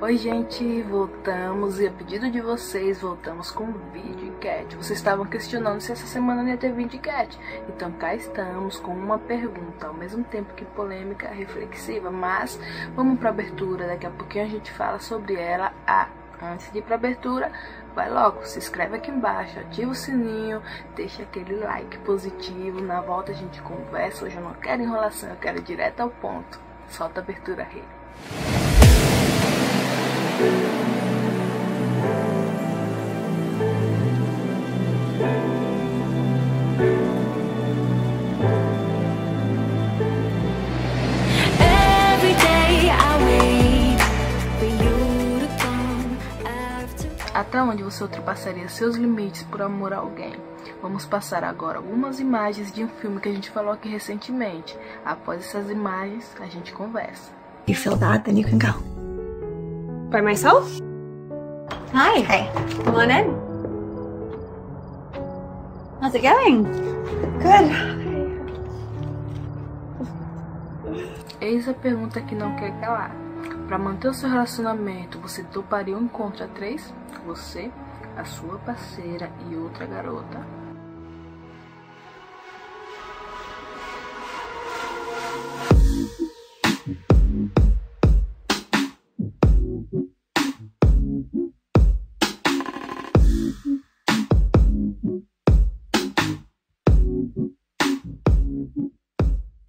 Oi gente, voltamos e a pedido de vocês, voltamos com vídeo enquete. Vocês estavam questionando se essa semana não ia ter vídeo enquete. Então cá estamos com uma pergunta, ao mesmo tempo que polêmica, reflexiva. Mas vamos pra abertura, daqui a pouquinho a gente fala sobre ela. Antes de ir pra abertura, vai logo, se inscreve aqui embaixo, ativa o sininho, deixa aquele like positivo. Na volta a gente conversa, hoje eu não quero enrolação, eu quero ir direto ao ponto. Solta a abertura, rei. Até onde você ultrapassaria seus limites por amor a alguém? Vamos passar agora algumas imagens de um filme que a gente falou aqui recentemente. Após essas imagens, a gente conversa. You feel that, then you can go. By myself? Hi. Hey. Come on in. How's it going? Good. Eis a pergunta que não quer calar. Para manter o seu relacionamento, você toparia um encontro a 3? Você, a sua parceira e outra garota.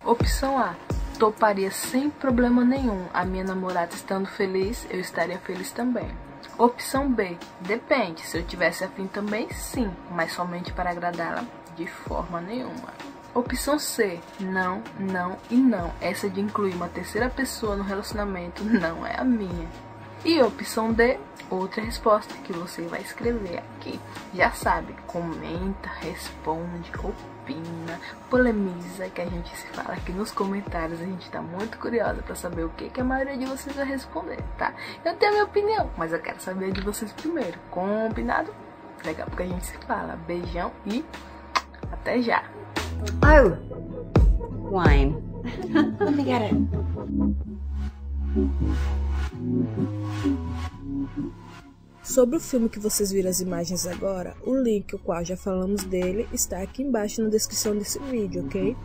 Opção A. Toparia sem problema nenhum. A minha namorada estando feliz, eu estaria feliz também. Opção B. Depende. Se eu tivesse afim também, sim. Mas somente para agradá-la, de forma nenhuma. Opção C. Não, não e não. Essa de incluir uma terceira pessoa no relacionamento não é a minha. E opção D. Outra resposta que você vai escrever aqui. Já sabe, comenta, responde, opina, polemiza, que a gente se fala aqui nos comentários. A gente tá muito curiosa pra saber o que a maioria de vocês vai responder, tá? Eu tenho a minha opinião, mas eu quero saber de vocês primeiro. Combinado? Daqui a pouco a gente se fala. Beijão e até já! Oh! Wine. Let me get it. Sobre o filme que vocês viram as imagens agora, o link, o qual já falamos dele, está aqui embaixo na descrição desse vídeo, ok?